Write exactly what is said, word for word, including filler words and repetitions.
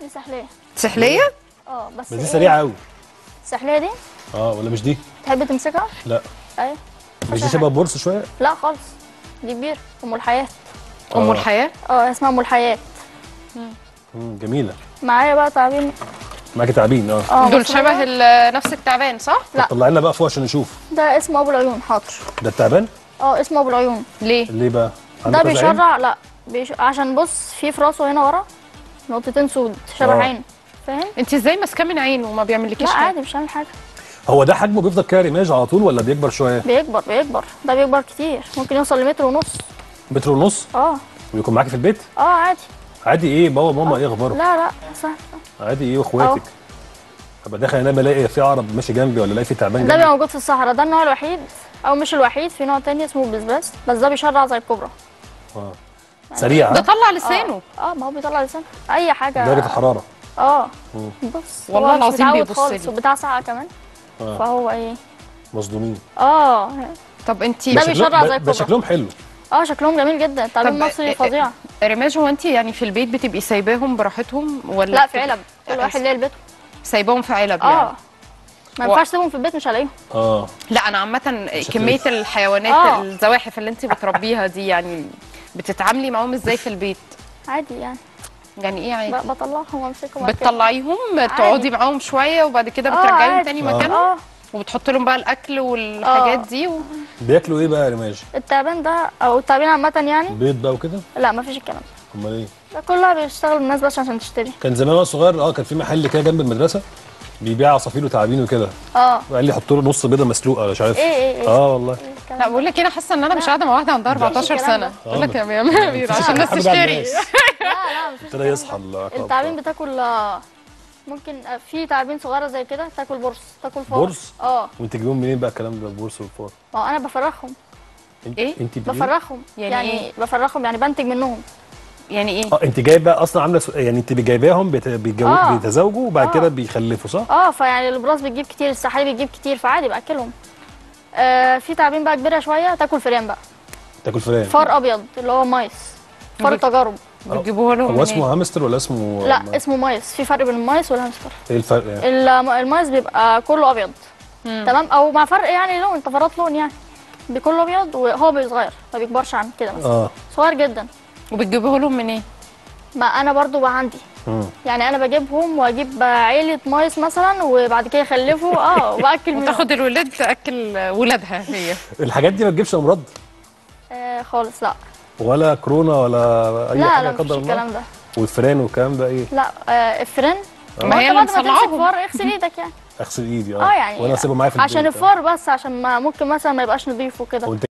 دي سحليه. سحليه؟ اه بس دي سريعه قوي. السحليه دي؟ اه ولا مش دي؟ تحب تمسكها؟ لا. ايوه. مش دي شبه بورصه شويه؟ لا خالص. دي كبيره، ام الحياه. ام الحياه؟ اه اسمها ام الحياه. امم جميله. معايا بقى تعابين. معاكي تعابين اه. اه دول شبه نفس التعبان صح؟ لا. طلع لنا بقى فوق عشان نشوف. ده اسمه ابو العيون. حاضر. ده التعبان؟ اه اسمه ابو العيون. ليه؟ ليه بقى؟ ده بيشرع. لا بيش... عشان بص في في راسه هنا ورا نقطتين سود شبه عين، فاهم؟ انت ازاي ماسكاه من عينه وما بيعملكيش حاجه؟ لا عادي مش عامل حاجه. هو ده حجمه بيفضل كده رماج على طول ولا بيكبر شويه؟ بيكبر بيكبر، ده بيكبر كتير، ممكن يوصل لمتر ونص. متر ونص؟ اه. ويكون معاكي في البيت؟ اه عادي. عادي ايه بابا ماما ايه اخبارهم؟ لا لا سهل. عادي ايه واخواتك؟ ابقى داخل انام الاقي في عرب ماشي جنبي ولا الاقي في تعبان جنبي؟ ده بيبقى موجود في الصحراء، ده النوع الوحيد او مش الوحيد، في نوع تاني اسمه البسباس، بس ده بيشرع زي الكوبرا. اه سريع. ده طلع لسانه. اه ما هو بيطلع لسانه اي حاجه. درجه الحراره. اه بص والله العظيم بيبص لي وبتاع ساعه كمان. آه. فهو ايه مصدومين. اه طب انت ده بيشرع زي الكوبرا. شكلهم حلو. اه شكلهم جميل جدا. التعليم المصري فظيع. رماج هو انت يعني في البيت بتبقي سايباهم براحتهم ولا لا؟ في علب كل واحد ليه لبيته سايباهم في علب يعني. اه ما ينفعش تسيبهم في البيت مش هلاقيهم. اه لا انا عامه كميه الحيوانات آه. الزواحف اللي انت بتربيها دي يعني بتتعاملي معاهم ازاي في البيت؟ عادي يعني. يعني ايه عادي؟ بطلعهم وامسكهم. بتطلعيهم تقعدي معاهم شويه وبعد كده بترجعيهم تاني مكانهم؟ اه وبتحط لهم بقى الاكل والحاجات أوه. دي و... بياكلوا ايه بقى يا رماج؟ التعبان ده او التعبان عامه يعني. بيض بقى وكده؟ لا مفيش الكلام ده. امال ايه؟ ده كلها بيشتغل الناس بس عشان تشتري. كان زمان وانا صغير اه كان في محل كده جنب المدرسه بيبيع عصافير وتعابين وكده. اه وقال لي حط له نص بيضه مسلوقه مش عارف ايه ايه ايه. اه والله إيه. لا بقول لك انا حاسه ان انا مش قاعده مع واحده عندها أربعتاشر سنه. بقول لك يا ميامير عشان الناس تشتري. لا لا مش التعابين بتاكل. ممكن في تعابين صغيره زي كده تاكل بورص، تاكل فار. بورص؟ اه. وانت تجيبهم منين بقى الكلام ده البورص والفار؟ ما هو انا بفرخهم. ايه؟ انت بفرخهم يعني, يعني إيه؟ بفرخهم يعني بنتج منهم. يعني ايه؟ اه انت جايبه اصلا عامله يعني انت بتجايباهم بيتزوجوا وبعد آه. كده بيخلفوا صح؟ اه فيعني البراس بتجيب كتير، السحالي بتجيب كتير، فعادي باكلهم. آه في تعابين بقى كبيره شويه تاكل فئران بقى. تاكل فئران؟ فار ابيض اللي هو مايس، فار التجارب. بتجيبوها لهم. هو اسمه هامستر ولا اسمه؟ لا ما... اسمه مايس. في فرق بين المايس والهامستر. ايه الفرق يعني؟ المايس بيبقى كله ابيض مم. تمام او مع فرق يعني لون طفرات لون يعني بكله ابيض وهو بيصغير ما بيكبرش عن كده مثلا آه. صغير جدا. وبتجيبوها لهم منين؟ إيه؟ ما انا برضو بقى عندي مم. يعني انا بجيبهم واجيب عيله مايس مثلا وبعد كده يخلفوا اه واكل منهم وتاخد الولاد تاكل ولادها هي. الحاجات دي ما تجيبش امراض؟ آه خالص لا ولا كورونا ولا اي لا حاجه لا قدر الله. الكلام ده والفران والكلام ده ايه؟ لا آه الفران آه. ما هي بعد ما تمسك فار اغسل ايدك يعني. اغسل ايدي اه, آه يعني وانا اسيبه معايا في البيت عشان الفار بس عشان ما ممكن مثلا ما يبقاش نضيف وكده.